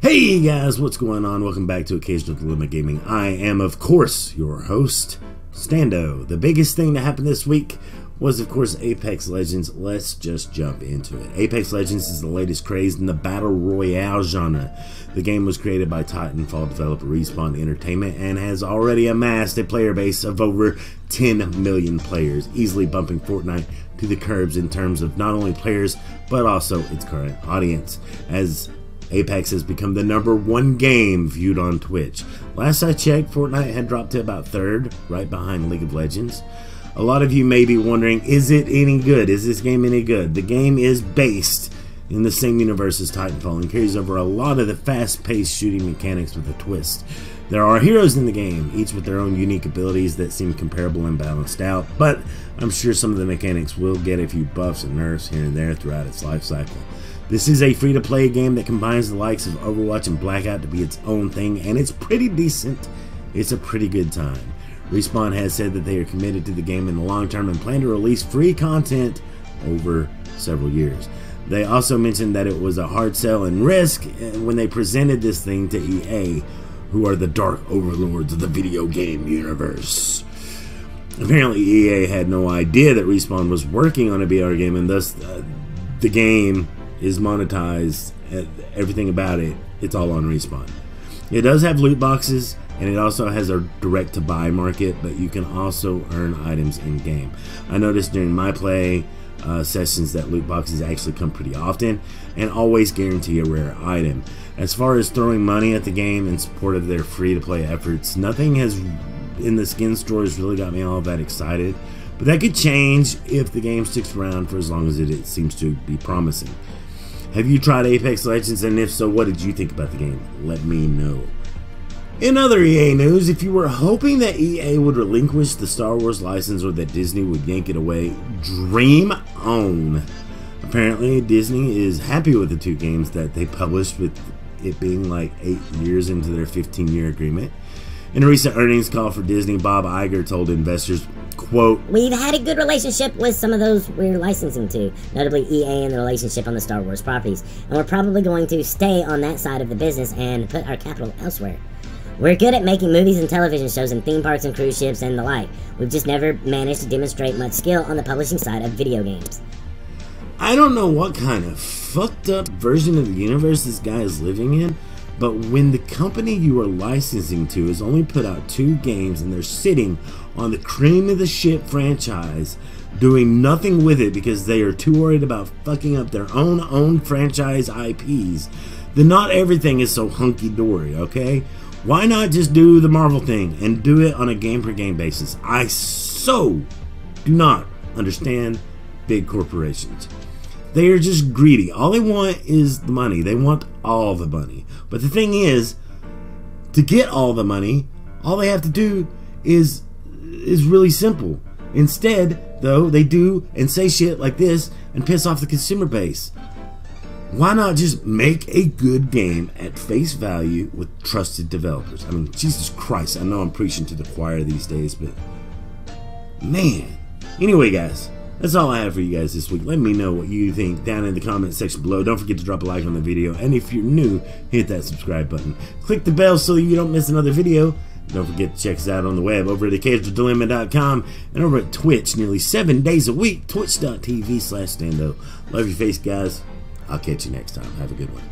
Hey guys, what's going on? Welcome back to Occasional Dilemma Gaming. I am, of course, your host, Stando. The biggest thing that happened this week was, of course, Apex Legends. Let's just jump into it. Apex Legends is the latest craze in the Battle Royale genre. The game was created by Titanfall developer Respawn Entertainment and has already amassed a player base of over 10 million players, easily bumping Fortnite to the curbs in terms of not only players, but also its current audience, as Apex has become the #1 game viewed on Twitch. Last I checked, Fortnite had dropped to about third, right behind League of Legends. A lot of you may be wondering, is it any good? Is this game any good? The game is based in the same universe as Titanfall and carries over a lot of the fast-paced shooting mechanics with a twist. There are heroes in the game, each with their own unique abilities that seem comparable and balanced out, but I'm sure some of the mechanics will get a few buffs and nerfs here and there throughout its life cycle. This is a free-to-play game that combines the likes of Overwatch and Blackout to be its own thing, and it's pretty decent. It's a pretty good time. Respawn has said that they are committed to the game in the long term and plan to release free content over several years. They also mentioned that it was a hard sell and risk when they presented this thing to EA, who are the dark overlords of the video game universe. Apparently, EA had no idea that Respawn was working on a VR game, and thus the game is monetized. Everything about it, it's all on Respawn. It does have loot boxes, and it also has a direct-to-buy market, but you can also earn items in-game. I noticed during my play sessions that loot boxes actually come pretty often and always guarantee a rare item. As far as throwing money at the game in support of their free-to-play efforts, nothing has in the skin stores really got me all that excited, but that could change if the game sticks around for as long as it seems to be promising. Have you tried Apex Legends, and if so, what did you think about the game? Let me know. In other EA news, if you were hoping that EA would relinquish the Star Wars license or that Disney would yank it away, dream on. Apparently, Disney is happy with the two games that they published, with it being like 8 years into their 15-year agreement. In a recent earnings call for Disney, Bob Iger told investors, quote, "We've had a good relationship with some of those we're licensing to, notably EA and the relationship on the Star Wars properties, and we're probably going to stay on that side of the business and put our capital elsewhere. We're good at making movies and television shows and theme parks and cruise ships and the like. We've just never managed to demonstrate much skill on the publishing side of video games." I don't know what kind of fucked up version of the universe this guy is living in, but when the company you are licensing to has only put out 2 games and they're sitting on the cream of the shit franchise doing nothing with it because they are too worried about fucking up their own franchise IPs, then not everything is so hunky-dory, okay? Why not just do the Marvel thing and do it on a game-per-game basis? I so do not understand big corporations. They are just greedy. All they want is the money. They want all the money. But the thing is, to get all the money, all they have to do is really simple. Instead, though, they do and say shit like this and piss off the consumer base. Why not just make a good game at face value with trusted developers? I mean, Jesus Christ, I know I'm preaching to the choir these days, but man. Anyway, guys, that's all I have for you guys this week. Let me know what you think down in the comment section below. Don't forget to drop a like on the video, and if you're new, hit that subscribe button. Click the bell so you don't miss another video. Don't forget to check us out on the web over at occasionaldilemma.com and over at Twitch nearly 7 days a week, twitch.tv/stando. Love your face, guys. I'll catch you next time. Have a good one.